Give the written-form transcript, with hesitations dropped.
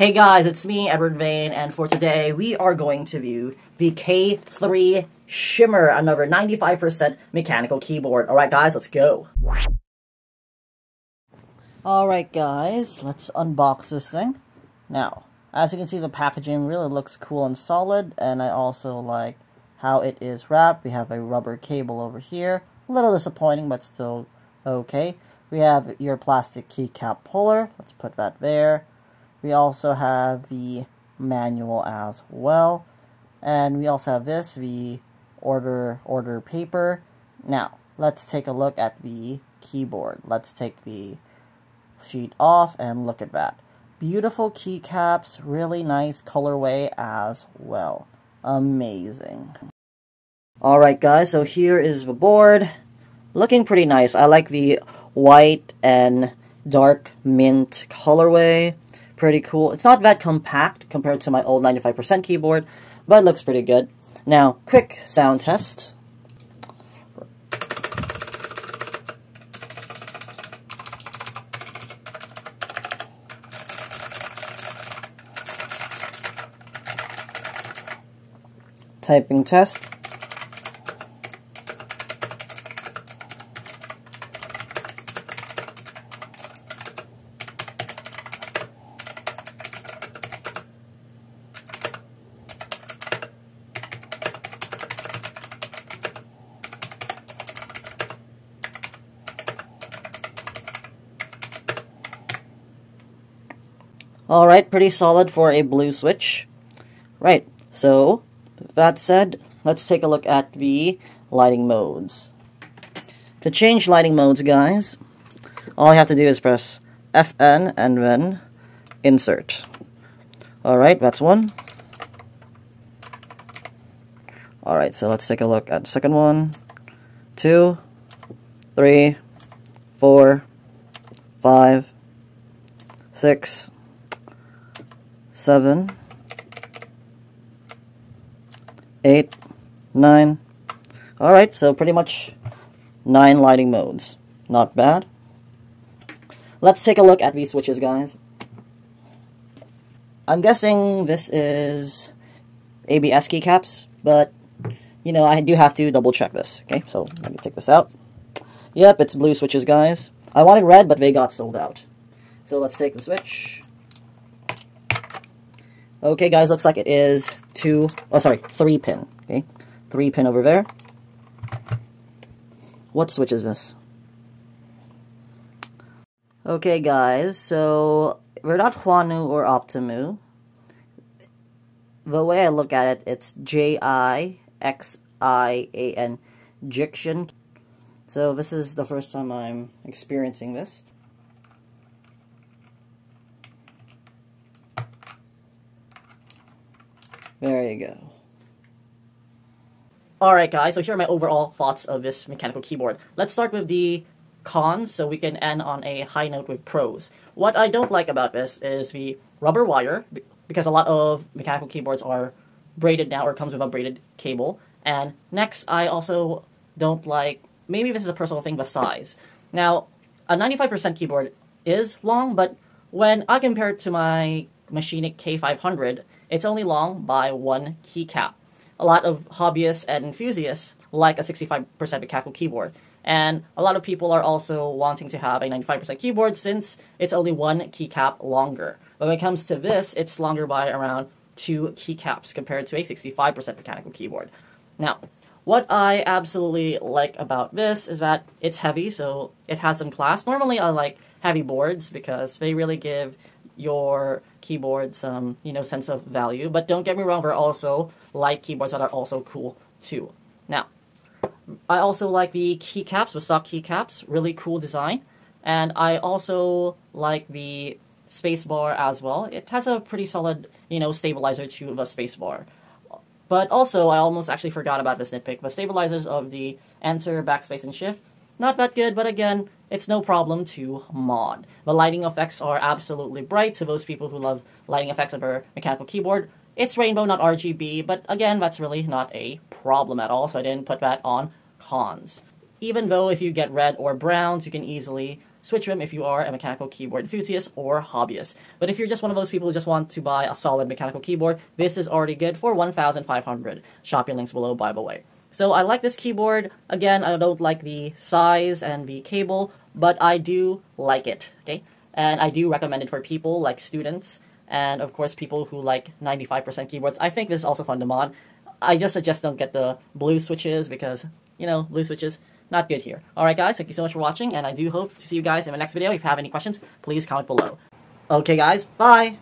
Hey guys, it's me, Edward Vane, and for today we are going to view the K3 Shimmer, another 95% mechanical keyboard. Alright guys, let's go. Alright guys, let's unbox this thing. Now, as you can see, the packaging really looks cool and solid, and I also like how it is wrapped. We have a rubber cable over here. A little disappointing, but still okay. We have your plastic keycap puller. Let's put that there. We also have the manual as well, and we also have this, the order paper. Now, let's take a look at the keyboard. Let's take the sheet off and look at that. Beautiful keycaps, really nice colorway as well. Amazing. Alright guys, so here is the board. Looking pretty nice. I like the white and dark mint colorway. Pretty cool. It's not that compact compared to my old 95% keyboard, but it looks pretty good. Now, quick sound test. Typing test. Alright, pretty solid for a blue switch. Right, so that said, let's take a look at the lighting modes. To change lighting modes, guys, all you have to do is press FN and then insert. Alright, that's one. Alright, so let's take a look at the second one. 2, 3, 4, 5, 6, 7, 8, 9. Alright, so pretty much 9 lighting modes. Not bad. Let's take a look at these switches, guys. I'm guessing this is ABS keycaps, but, you know, I do have to double check this. Okay, so let me take this out. Yep, it's blue switches, guys. I wanted red, but they got sold out. So let's take the switch. Okay, guys, looks like it is 3-pin. Okay, 3-pin over there. What switch is this? Okay, guys, so we're not Huanu or Optimu. The way I look at it, it's Jixian, Jixian. So this is the first time I'm experiencing this. There you go. Alright guys, so here are my overall thoughts of this mechanical keyboard. Let's start with the cons, so we can end on a high note with pros. What I don't like about this is the rubber wire, because a lot of mechanical keyboards are braided now, or comes with a braided cable. And next, I also don't like, maybe this is a personal thing, the size. Now, a 95% keyboard is long, but when I compare it to my Mechanic K500, it's only long by 1 keycap. A lot of hobbyists and enthusiasts like a 65% mechanical keyboard. And a lot of people are also wanting to have a 95% keyboard since it's only 1 keycap longer. But when it comes to this, it's longer by around 2 keycaps compared to a 65% mechanical keyboard. Now, what I absolutely like about this is that it's heavy, so it has some class. Normally, I like heavy boards because they really give your keyboard some, you know, sense of value. But don't get me wrong, there are also light keyboards that are also cool too. Now, I also like the keycaps, the stock keycaps, really cool design. And I also like the spacebar as well. It has a pretty solid, you know, stabilizer to the spacebar. But also, I almost actually forgot about this nitpick. The stabilizers of the enter, backspace, and shift, not that good, but again, it's no problem to mod. The lighting effects are absolutely bright to those people who love lighting effects of a mechanical keyboard. It's rainbow, not RGB, but again, that's really not a problem at all, so I didn't put that on cons. Even though if you get red or browns, you can easily Switch rim if you are a mechanical keyboard enthusiast or hobbyist. But if you're just one of those people who just want to buy a solid mechanical keyboard, this is already good for 1,500. Shopping links below, by the way. So I like this keyboard. Again, I don't like the size and the cable, but I do like it, okay? And I do recommend it for people like students and, of course, people who like 95% keyboards. I think this is also fun to mod. I just suggest don't get the blue switches because, you know, blue switches, not good here. Alright guys, thank you so much for watching, and I do hope to see you guys in my next video. If you have any questions, please comment below. Okay guys, bye!